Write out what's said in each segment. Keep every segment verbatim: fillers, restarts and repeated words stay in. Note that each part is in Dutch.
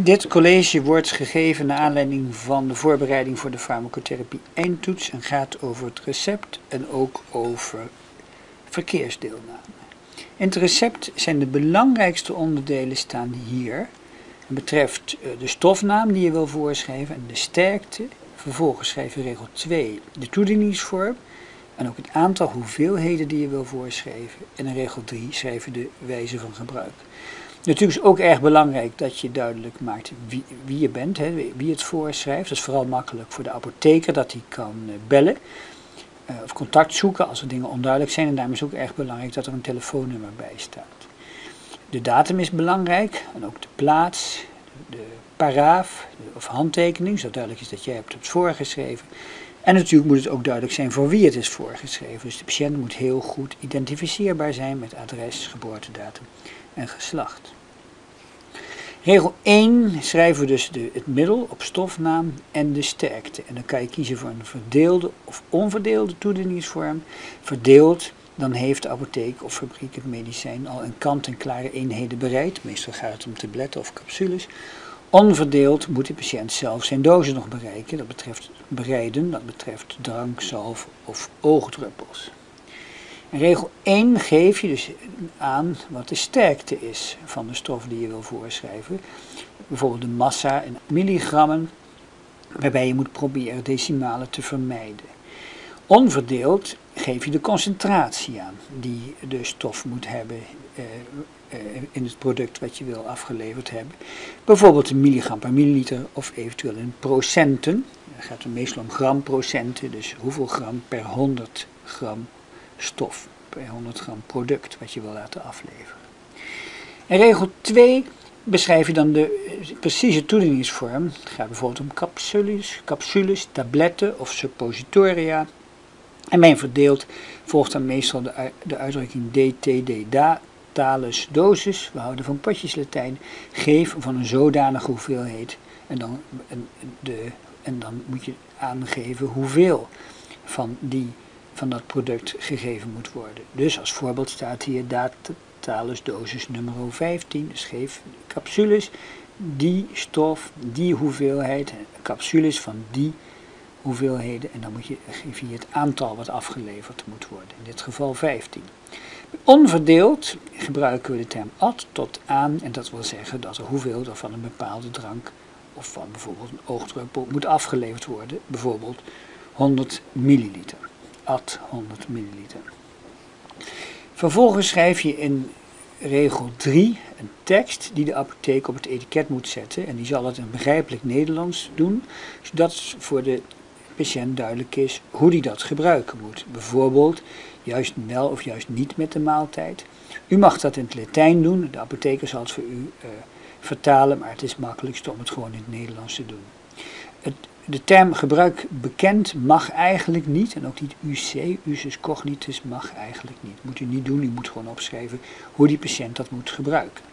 Dit college wordt gegeven naar aanleiding van de voorbereiding voor de farmacotherapie eindtoets en gaat over het recept en ook over verkeersdeelname. In het recept zijn de belangrijkste onderdelen staan hier. Het betreft de stofnaam die je wil voorschrijven en de sterkte. Vervolgens schrijf je regel twee de toedieningsvorm en ook het aantal hoeveelheden die je wil voorschrijven. En in regel drie schrijf je de wijze van gebruik. Natuurlijk is ook erg belangrijk dat je duidelijk maakt wie, wie je bent, hè, wie het voorschrijft. Dat is vooral makkelijk voor de apotheker dat hij kan bellen uh, of contact zoeken als er dingen onduidelijk zijn. En daarom is het ook erg belangrijk dat er een telefoonnummer bij staat. De datum is belangrijk en ook de plaats, de paraaf of handtekening, zodat duidelijk is dat jij hebt het voorgeschreven. En natuurlijk moet het ook duidelijk zijn voor wie het is voorgeschreven. Dus de patiënt moet heel goed identificeerbaar zijn met adres, geboortedatum en geslacht. Regel één schrijven we dus de, het middel op stofnaam en de sterkte. En dan kan je kiezen voor een verdeelde of onverdeelde toedieningsvorm. Verdeeld, dan heeft de apotheek of fabriek het medicijn al in kant-en-klare eenheden bereid. Meestal gaat het om tabletten of capsules. Onverdeeld moet de patiënt zelf zijn dosis nog bereiken. Dat betreft bereiden, dat betreft drank, zalf of oogdruppels. In regel één geef je dus aan wat de sterkte is van de stof die je wil voorschrijven. Bijvoorbeeld de massa in milligrammen, waarbij je moet proberen decimalen te vermijden. Onverdeeld geef je de concentratie aan die de stof moet hebben eh, in het product wat je wil afgeleverd hebben. Bijvoorbeeld in milligram per milliliter of eventueel in procenten. Dan gaat het meestal om gramprocenten, dus hoeveel gram per honderd gram stof, per honderd gram product wat je wil laten afleveren. In regel twee beschrijf je dan de precieze toedieningsvorm. Het gaat bijvoorbeeld om capsules, capsules, tabletten of suppositoria. En bij verdeeld volgt dan meestal de, de uitdrukking D T D, da, talus, dosis. We houden van potjes Latijn. Geef van een zodanige hoeveelheid en dan, en, de, en dan moet je aangeven hoeveel van die van dat product gegeven moet worden. Dus als voorbeeld staat hier datalus dosis nummer vijftien, dus geef capsules, die stof, die hoeveelheid, capsules van die hoeveelheden en dan moet je, geef je het aantal wat afgeleverd moet worden, in dit geval vijftien. Onverdeeld gebruiken we de term ad tot aan en dat wil zeggen dat er hoeveel er van een bepaalde drank of van bijvoorbeeld een oogdruppel moet afgeleverd worden, bijvoorbeeld honderd milliliter. Ad honderd milliliter. Vervolgens schrijf je in regel drie een tekst die de apotheek op het etiket moet zetten en die zal het in begrijpelijk Nederlands doen, zodat het voor de patiënt duidelijk is hoe die dat gebruiken moet. Bijvoorbeeld juist wel of juist niet met de maaltijd. U mag dat in het Latijn doen, de apotheker zal het voor u uh, vertalen, maar het is makkelijkst om het gewoon in het Nederlands te doen. Het De term gebruik bekend mag eigenlijk niet, en ook niet U C, usus cognitus, mag eigenlijk niet. Moet u niet doen, u moet gewoon opschrijven hoe die patiënt dat moet gebruiken.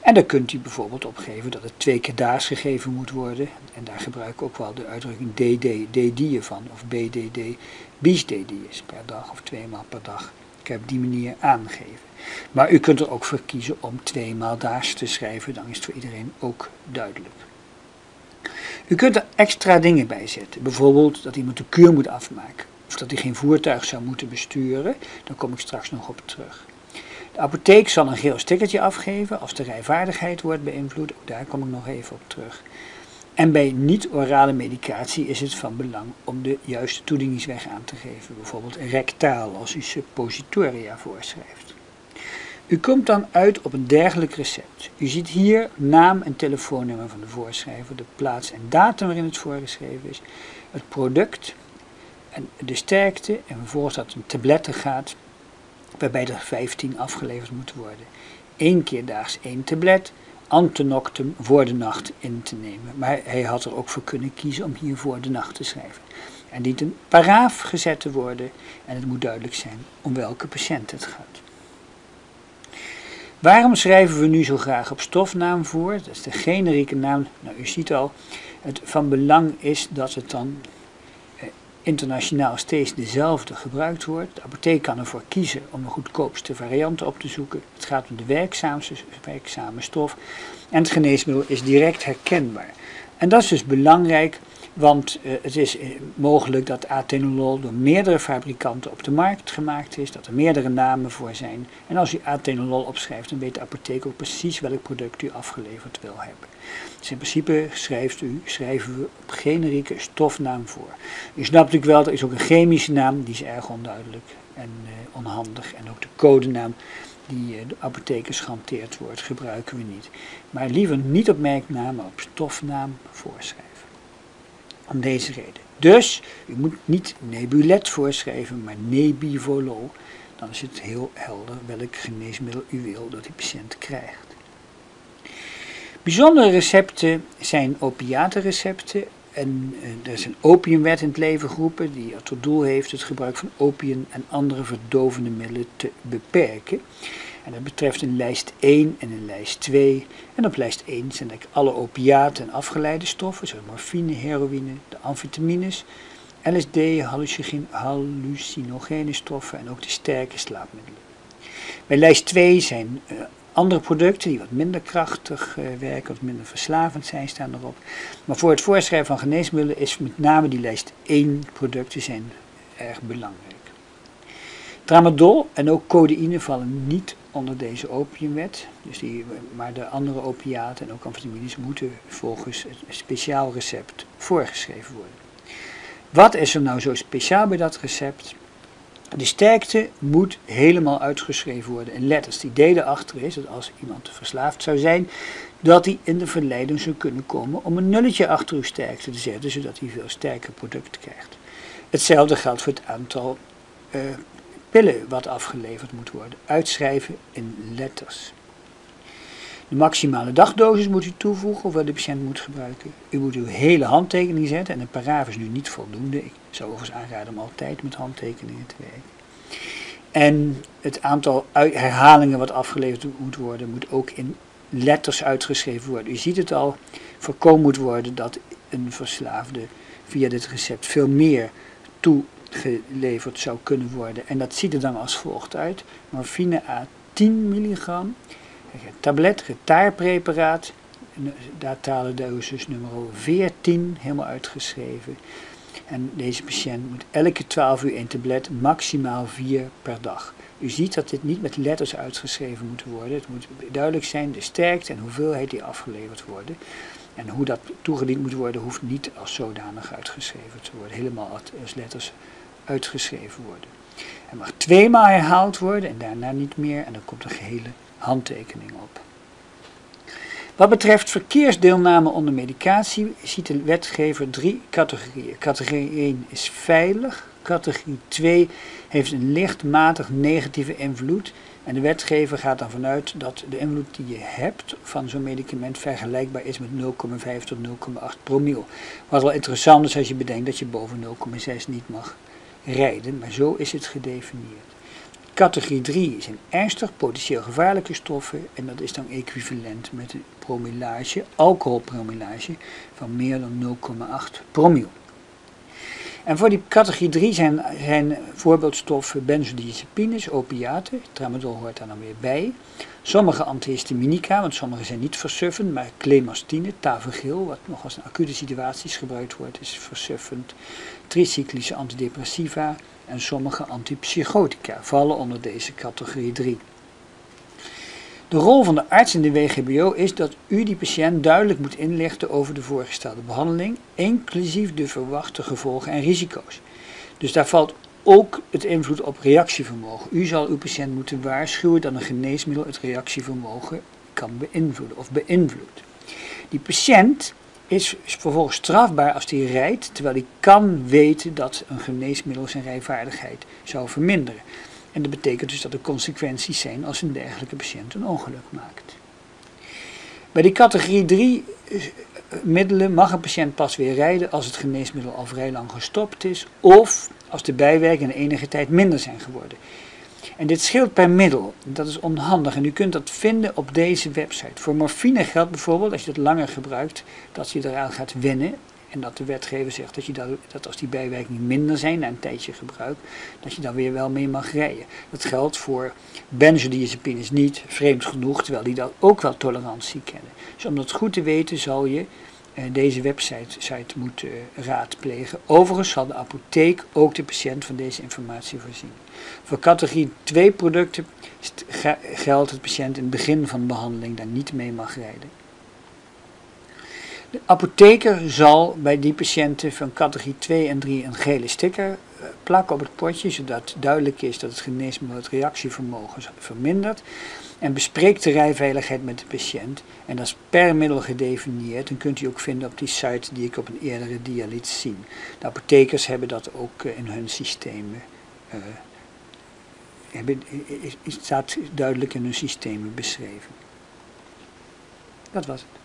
En dan kunt u bijvoorbeeld opgeven dat het twee keer daags gegeven moet worden. En daar gebruik ik ook wel de uitdrukking D D, D D van, of B D D, bis D D is per dag of tweemaal per dag. Ik heb die manier aangegeven. Maar u kunt er ook voor kiezen om tweemaal daags te schrijven, dan is het voor iedereen ook duidelijk. U kunt er extra dingen bij zetten, bijvoorbeeld dat iemand de kuur moet afmaken of dat hij geen voertuig zou moeten besturen, daar kom ik straks nog op terug. De apotheek zal een geel stickertje afgeven als de rijvaardigheid wordt beïnvloed, ook daar kom ik nog even op terug. En bij niet-orale medicatie is het van belang om de juiste toedieningsweg aan te geven, bijvoorbeeld rectaal als u suppositoria voorschrijft. U komt dan uit op een dergelijk recept. U ziet hier naam en telefoonnummer van de voorschrijver, de plaats en datum waarin het voorgeschreven is, het product, en de sterkte en vervolgens dat het om tabletten gaat, waarbij er vijftien afgeleverd moeten worden. Eén keer daags één tablet, antenoctum voor de nacht in te nemen. Maar hij had er ook voor kunnen kiezen om hier voor de nacht te schrijven. En dient een paraaf gezet te worden en het moet duidelijk zijn om welke patiënt het gaat. Waarom schrijven we nu zo graag op stofnaam voor? Dat is de generieke naam. Nou, u ziet al, het van belang is dat het dan internationaal steeds dezelfde gebruikt wordt. De apotheek kan ervoor kiezen om de goedkoopste varianten op te zoeken. Het gaat om de werkzaamste, werkzame stof en het geneesmiddel is direct herkenbaar. En dat is dus belangrijk, want uh, het is mogelijk dat atenolol door meerdere fabrikanten op de markt gemaakt is, dat er meerdere namen voor zijn. En als u atenolol opschrijft, dan weet de apotheek ook precies welk product u afgeleverd wil hebben. Dus in principe schrijft u, schrijven we op generieke stofnaam voor. U snapt natuurlijk wel, er is ook een chemische naam, die is erg onduidelijk en uh, onhandig. En ook de codenaam die uh, de apothekers gehanteerd wordt, gebruiken we niet. Maar liever niet op merknaam, maar op stofnaam voorschrijven. Om deze reden. Dus, u moet niet nebulet voorschrijven, maar nebivolo. Dan is het heel helder welk geneesmiddel u wil dat die patiënt krijgt. Bijzondere recepten zijn opiatenrecepten. En er is een opiumwet in het leven geroepen die tot doel heeft het gebruik van opium en andere verdovende middelen te beperken. En dat betreft in lijst één en in lijst twee. En op lijst één zijn eigenlijk alle opiaten en afgeleide stoffen, zoals morfine, heroïne, de amfetamines, L S D, hallucinogene stoffen en ook de sterke slaapmiddelen. Bij lijst twee zijn uh, andere producten die wat minder krachtig uh, werken, wat minder verslavend zijn, staan erop. Maar voor het voorschrijven van geneesmiddelen is met name die lijst één producten zijn erg belangrijk. Tramadol en ook codeïne vallen niet onder deze opiumwet, dus die, maar de andere opiaten en ook amfetamines moeten volgens een speciaal recept voorgeschreven worden. Wat is er nou zo speciaal bij dat recept? De sterkte moet helemaal uitgeschreven worden in letters. Het idee daarachter is dat als iemand verslaafd zou zijn, dat hij in de verleiding zou kunnen komen om een nulletje achter uw sterkte te zetten, zodat hij veel sterker product krijgt. Hetzelfde geldt voor het aantal uh, pillen wat afgeleverd moet worden. Uitschrijven in letters. De maximale dagdosis moet u toevoegen of wat de patiënt moet gebruiken. U moet uw hele handtekening zetten en een paragraaf is nu niet voldoende. Ik zou overigens aanraden om altijd met handtekeningen te werken. En het aantal herhalingen wat afgeleverd moet worden moet ook in letters uitgeschreven worden. U ziet het al, voorkomen moet worden dat een verslaafde via dit recept veel meer toe geleverd zou kunnen worden. En dat ziet er dan als volgt uit. Morfine a tien milligram. Tablet, getaarpreparaat. Datale dosis nummer veertien. Helemaal uitgeschreven. En deze patiënt moet elke twaalf uur één tablet. Maximaal vier per dag. U ziet dat dit niet met letters uitgeschreven moet worden. Het moet duidelijk zijn de sterkte en hoeveelheid die afgeleverd worden. En hoe dat toegediend moet worden hoeft niet als zodanig uitgeschreven te worden. Helemaal als letters uitgeschreven worden. Het mag tweemaal herhaald worden en daarna niet meer en dan komt een gehele handtekening op. Wat betreft verkeersdeelname onder medicatie ziet de wetgever drie categorieën. Categorie één is veilig, categorie twee heeft een lichtmatig negatieve invloed en de wetgever gaat dan vanuit dat de invloed die je hebt van zo'n medicament vergelijkbaar is met nul komma vijf tot nul komma acht promiel. Wat wel interessant is als je bedenkt dat je boven nul komma zes niet mag rijden, maar zo is het gedefinieerd. Categorie drie zijn ernstig potentieel gevaarlijke stoffen en dat is dan equivalent met een promillage, alcoholpromillage van meer dan nul komma acht promiel. En voor die categorie drie zijn, zijn voorbeeldstoffen benzodiazepines, opiaten, tramadol hoort daar dan weer bij. Sommige antihistaminica, want sommige zijn niet versuffend, maar clemastine, tavergil, wat nog als in acute situaties gebruikt wordt, is versuffend. Tricyclische antidepressiva en sommige antipsychotica vallen onder deze categorie drie. De rol van de arts in de W G B O is dat u die patiënt duidelijk moet inlichten over de voorgestelde behandeling, inclusief de verwachte gevolgen en risico's. Dus daar valt ook het invloed op reactievermogen. U zal uw patiënt moeten waarschuwen dat een geneesmiddel het reactievermogen kan beïnvloeden of beïnvloedt. Die patiënt is vervolgens strafbaar als hij rijdt, terwijl hij kan weten dat een geneesmiddel zijn rijvaardigheid zou verminderen. En dat betekent dus dat er consequenties zijn als een dergelijke patiënt een ongeluk maakt. Bij die categorie drie middelen mag een patiënt pas weer rijden als het geneesmiddel al vrij lang gestopt is of als de bijwerkingen enige tijd minder zijn geworden. En dit scheelt per middel, dat is onhandig en u kunt dat vinden op deze website. Voor morfine geldt bijvoorbeeld, als je dat langer gebruikt, dat je eraan gaat wennen En dat de wetgever zegt dat, je dat, dat als die bijwerkingen minder zijn na een tijdje gebruik, dat je dan weer wel mee mag rijden. Dat geldt voor benzodiazepines niet, vreemd genoeg, terwijl die dat ook wel tolerantie kennen. Dus om dat goed te weten zal je eh, deze website site moeten eh, raadplegen. Overigens zal de apotheek ook de patiënt van deze informatie voorzien. Voor categorie twee producten geldt dat de patiënt in het begin van de behandeling daar niet mee mag rijden. De apotheker zal bij die patiënten van categorie twee en drie een gele sticker plakken op het potje, zodat duidelijk is dat het geneesmiddel het reactievermogen vermindert. En bespreekt de rijveiligheid met de patiënt. En dat is per middel gedefinieerd en kunt u ook vinden op die site die ik op een eerdere dia liet zien. De apothekers hebben dat ook in hun systemen, uh, hebben, staat duidelijk in hun systemen beschreven. Dat was het.